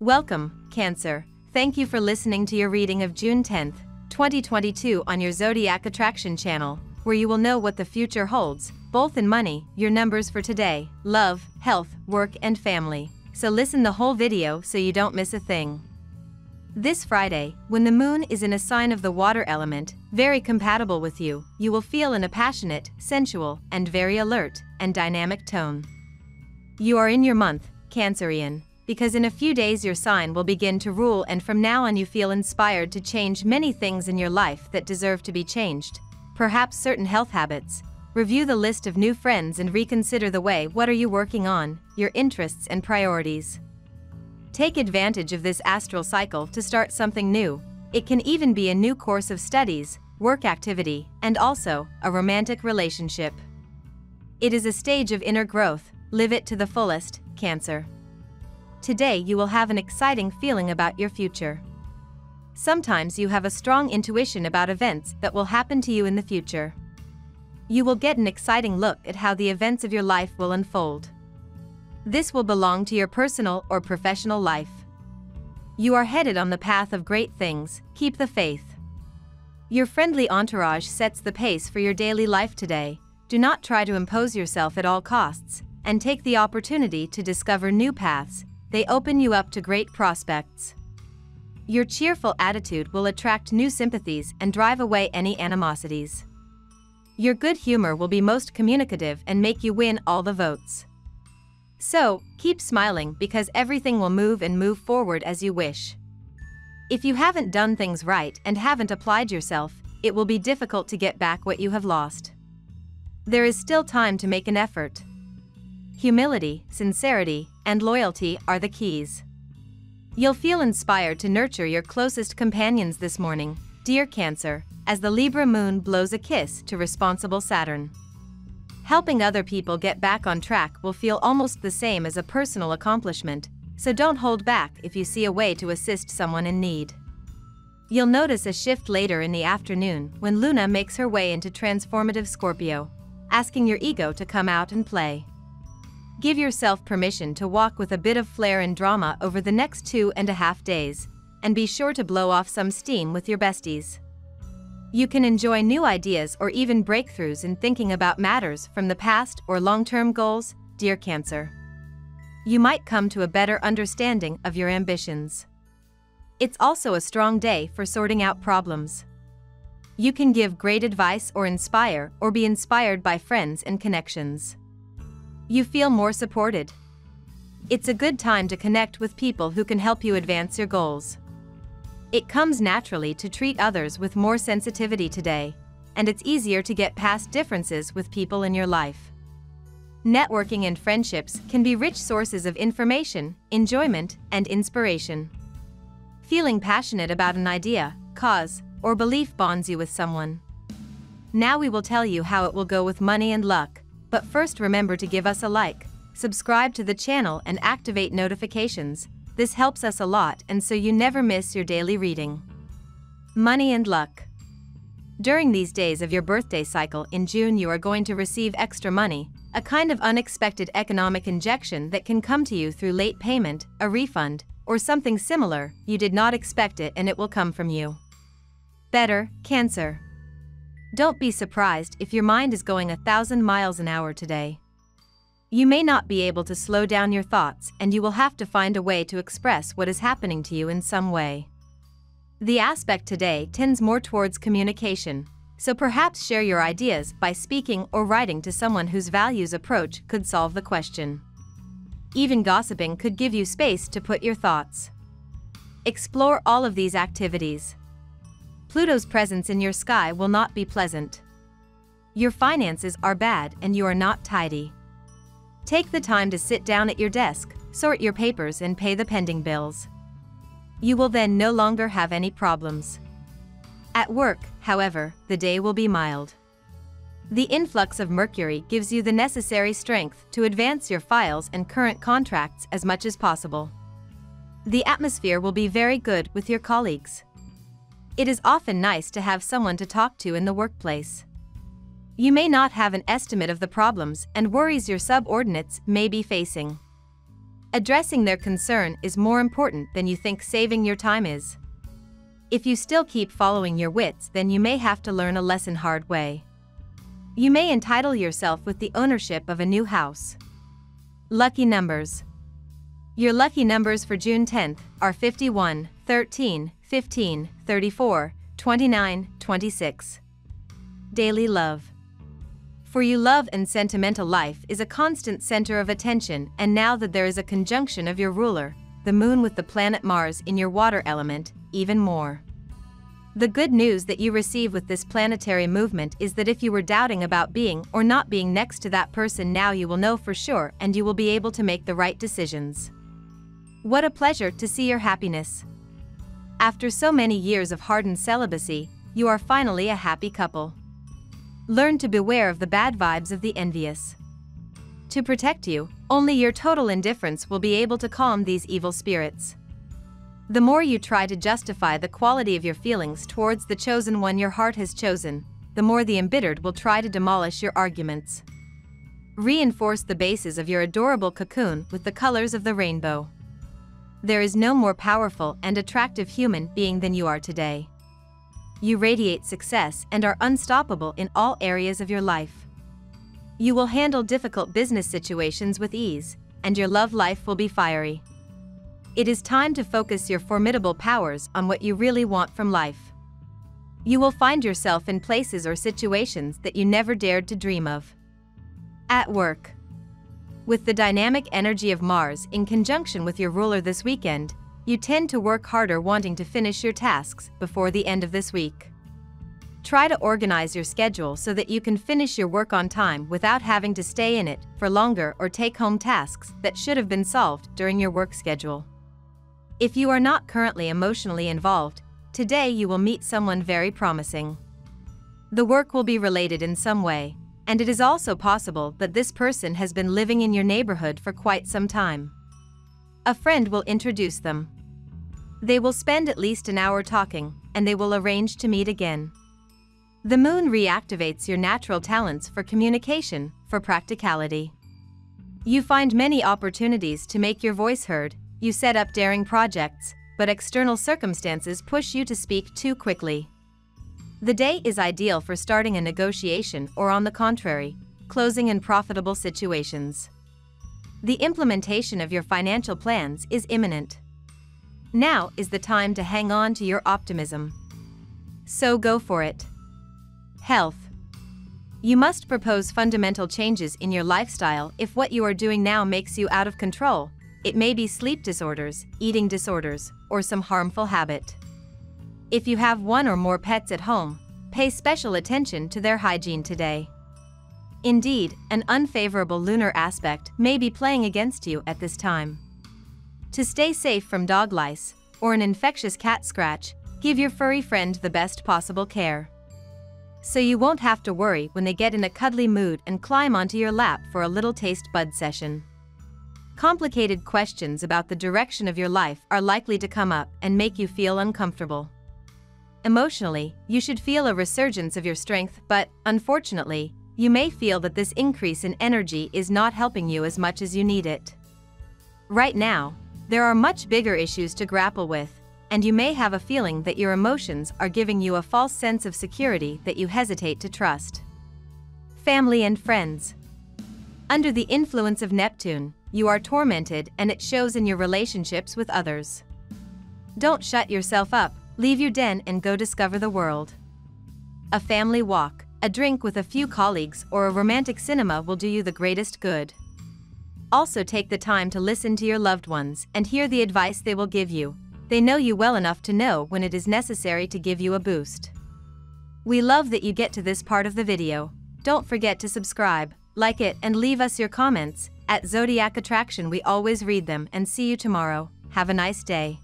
Welcome, Cancer. Thank you for listening to your reading of June 10, 2022 on your Zodiac Attraction channel, where you will know what the future holds, both in money, your numbers for today, love, health, work and family. So listen the whole video so you don't miss a thing. This Friday, when the moon is in a sign of the water element, very compatible with you, you will feel in a passionate, sensual, and very alert, and dynamic tone. You are in your month, Cancerian, because in a few days your sign will begin to rule, and from now on you feel inspired to change many things in your life that deserve to be changed, perhaps certain health habits. Review the list of new friends and reconsider the way what are you working on, your interests and priorities. Take advantage of this astral cycle to start something new. It can even be a new course of studies, work activity, and also a romantic relationship. It is a stage of inner growth. Live it to the fullest, Cancer. Today you will have an exciting feeling about your future. Sometimes you have a strong intuition about events that will happen to you in the future. You will get an exciting look at how the events of your life will unfold. This will belong to your personal or professional life. You are headed on the path of great things. Keep the faith. Your friendly entourage sets the pace for your daily life today. Do not try to impose yourself at all costs, and take the opportunity to discover new paths. They open you up to great prospects. Your cheerful attitude will attract new sympathies and drive away any animosities. Your good humor will be most communicative and make you win all the votes. So, keep smiling, because everything will move and move forward as you wish. If you haven't done things right and haven't applied yourself, it will be difficult to get back what you have lost. There is still time to make an effort. Humility, sincerity, and loyalty are the keys. You'll feel inspired to nurture your closest companions this morning, dear Cancer, as the Libra moon blows a kiss to responsible Saturn. Helping other people get back on track will feel almost the same as a personal accomplishment, so don't hold back if you see a way to assist someone in need. You'll notice a shift later in the afternoon when Luna makes her way into transformative Scorpio, asking your ego to come out and play. Give yourself permission to walk with a bit of flair and drama over the next 2.5 days, and be sure to blow off some steam with your besties. You can enjoy new ideas or even breakthroughs in thinking about matters from the past or long-term goals, dear Cancer. You might come to a better understanding of your ambitions. It's also a strong day for sorting out problems. You can give great advice or inspire or be inspired by friends and connections. You feel more supported. It's a good time to connect with people who can help you advance your goals. It comes naturally to treat others with more sensitivity today, and it's easier to get past differences with people in your life. Networking and friendships can be rich sources of information, enjoyment, and inspiration. Feeling passionate about an idea, cause, or belief bonds you with someone. Now we will tell you how it will go with money and luck, but first remember to give us a like, subscribe to the channel and activate notifications. This helps us a lot, and so you never miss your daily reading. Money and luck. During these days of your birthday cycle in June, you are going to receive extra money, a kind of unexpected economic injection that can come to you through late payment, a refund, or something similar. You did not expect it, and it will come from you. Better, Cancer. Don't be surprised if your mind is going 1,000 miles an hour today. You may not be able to slow down your thoughts, and you will have to find a way to express what is happening to you in some way. The aspect today tends more towards communication, so perhaps share your ideas by speaking or writing to someone whose values approach could solve the question. Even gossiping could give you space to put your thoughts. Explore all of these activities. Pluto's presence in your sky will not be pleasant. Your finances are bad and you are not tidy. Take the time to sit down at your desk, sort your papers and pay the pending bills. You will then no longer have any problems. At work, however, the day will be mild. The influx of Mercury gives you the necessary strength to advance your files and current contracts as much as possible. The atmosphere will be very good with your colleagues. It is often nice to have someone to talk to in the workplace. You may not have an estimate of the problems and worries your subordinates may be facing. Addressing their concern is more important than you think saving your time is. If you still keep following your wits, then you may have to learn a lesson hard way. You may entitle yourself with the ownership of a new house. Lucky numbers. Your lucky numbers for June 10th are 51, 13, 15, 34, 29, 26. Daily love. For you, love and sentimental life is a constant center of attention, and now that there is a conjunction of your ruler, the moon, with the planet Mars in your water element, even more. The good news that you receive with this planetary movement is that if you were doubting about being or not being next to that person, now you will know for sure, and you will be able to make the right decisions. What a pleasure to see your happiness. After so many years of hardened celibacy, you are finally a happy couple. Learn to beware of the bad vibes of the envious. To protect you, only your total indifference will be able to calm these evil spirits. The more you try to justify the quality of your feelings towards the chosen one your heart has chosen, the more the embittered will try to demolish your arguments. Reinforce the bases of your adorable cocoon with the colors of the rainbow. There is no more powerful and attractive human being than you are today. You radiate success and are unstoppable in all areas of your life. You will handle difficult business situations with ease, and your love life will be fiery. It is time to focus your formidable powers on what you really want from life. You will find yourself in places or situations that you never dared to dream of. At work. With the dynamic energy of Mars in conjunction with your ruler this weekend, you tend to work harder, wanting to finish your tasks before the end of this week. Try to organize your schedule so that you can finish your work on time without having to stay in it for longer or take home tasks that should have been solved during your work schedule. If you are not currently emotionally involved, today you will meet someone very promising. The work will be related in some way, and it is also possible that this person has been living in your neighborhood for quite some time. A friend will introduce them. They will spend at least an hour talking, and they will arrange to meet again. The moon reactivates your natural talents for communication, for practicality. You find many opportunities to make your voice heard, you set up daring projects, but external circumstances push you to speak too quickly. The day is ideal for starting a negotiation or, on the contrary, closing in profitable situations. The implementation of your financial plans is imminent. Now is the time to hang on to your optimism. So go for it. Health. You must propose fundamental changes in your lifestyle if what you are doing now makes you out of control. It may be sleep disorders, eating disorders, or some harmful habit. If you have one or more pets at home, pay special attention to their hygiene today. Indeed, an unfavorable lunar aspect may be playing against you at this time. To stay safe from dog lice or an infectious cat scratch, give your furry friend the best possible care, so you won't have to worry when they get in a cuddly mood and climb onto your lap for a little taste bud session. Complicated questions about the direction of your life are likely to come up and make you feel uncomfortable. Emotionally, you should feel a resurgence of your strength, but, unfortunately, you may feel that this increase in energy is not helping you as much as you need it. Right now, there are much bigger issues to grapple with, and you may have a feeling that your emotions are giving you a false sense of security that you hesitate to trust. Family and friends. Under the influence of Neptune, you are tormented, and it shows in your relationships with others. Don't shut yourself up, leave your den and go discover the world. A family walk, a drink with a few colleagues, or a romantic cinema will do you the greatest good. Also, take the time to listen to your loved ones and hear the advice they will give you. They know you well enough to know when it is necessary to give you a boost. We love that you get to this part of the video. Don't forget to subscribe, like it, and leave us your comments. At Zodiac Attraction, we always read them, and see you tomorrow. Have a nice day.